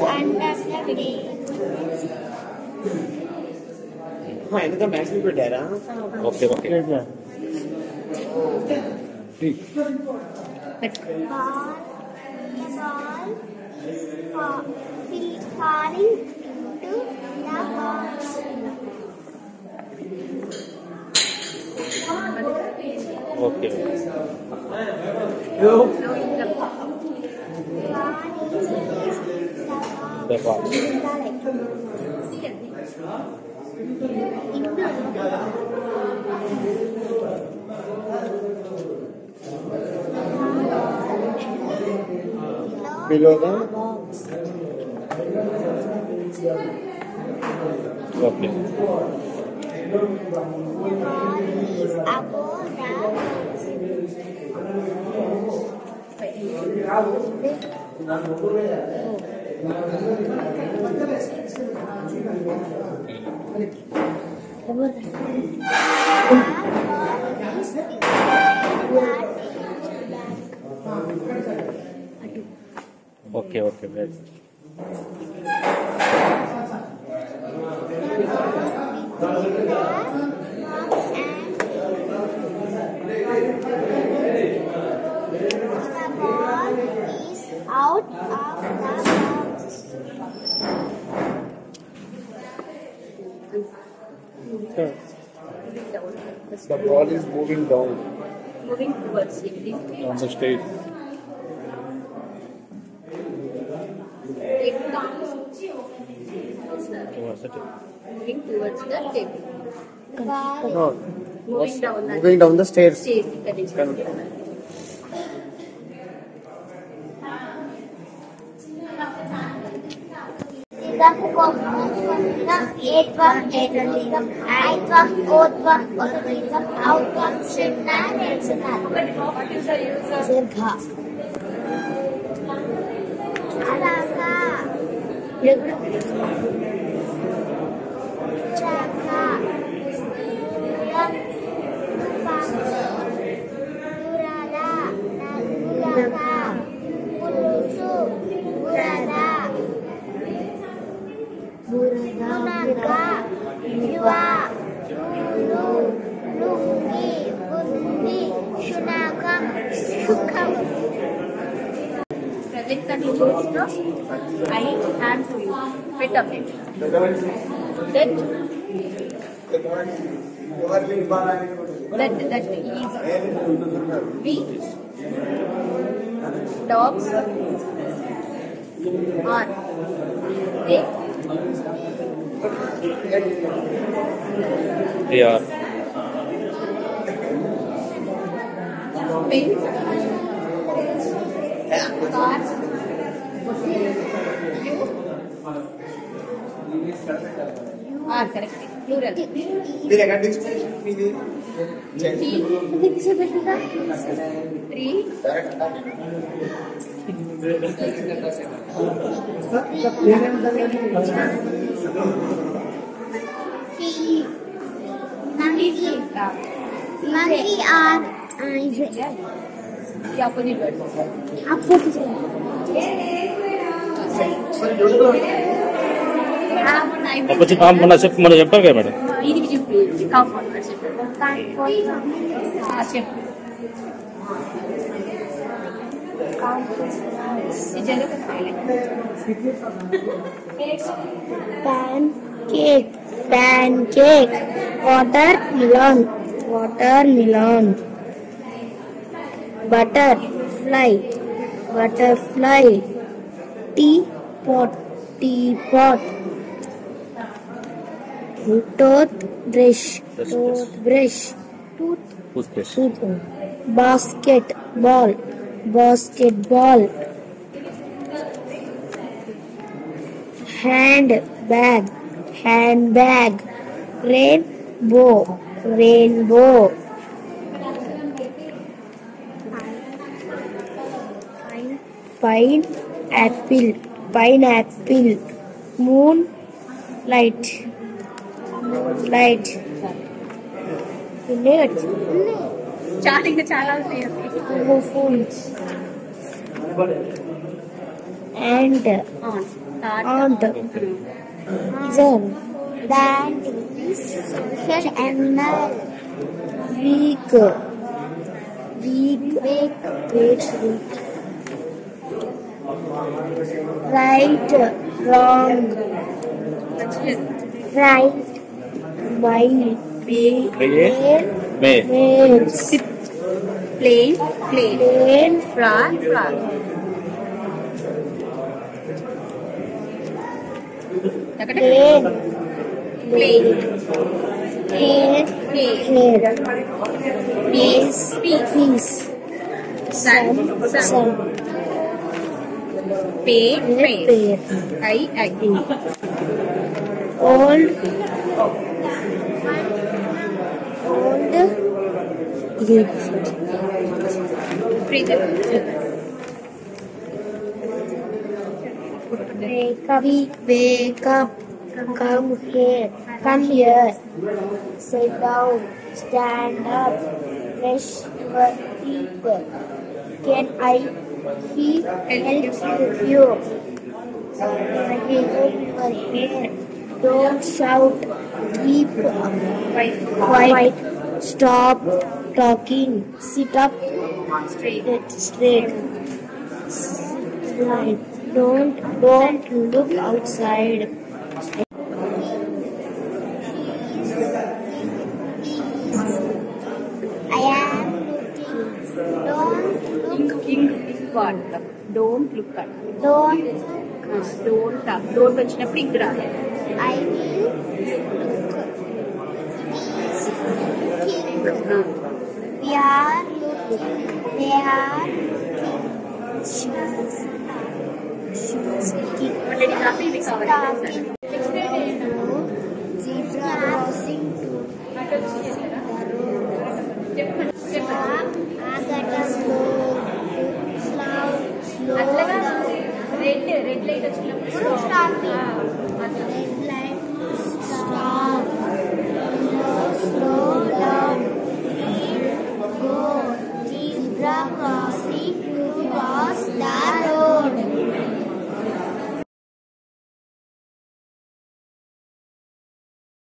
Maths भी पढ़ा रहा। ओके ओके ठीक। Okay. Nope. The ball. Below the box. Okay. Okay, okay, very good. The ball is moving down. Moving towards it. On the stage. It comes towards the table. Moving towards the table. No. Moving down. Moving down the stairs. Stairs. I hand to you. Fit up it. That is we dogs on they are pink. Correct. Plural. Monkey are the opposite word. Opposite arm mana shape mana chapter kya madam? Ini biji kaaf mana shape? Kaaf shape. Pancake, pancake, watermelon, watermelon, butterfly, butterfly, teapot, teapot, toothbrush, toothbrush, toothbrush, basketball, basketball, handbag, handbag, rainbow, rainbow, pineapple, pineapple, moonlight, light. Late. Charting the channel. Who phones? And on. not improve them. That is social animal weak. Right, wrong, right, white, male, plain, frog. Plain, peace, sun. Pair. I agree. Old Wake up. Come here. Sit down. Stand up. Fresh your people. Can I? He helps you. Don't shout. Keep quiet. Stop talking. Sit up straight. Don't look outside. I am looking. Don't touch the ground. I will look. We are looking. They are looking. She was looking. Zebra crossing to the road.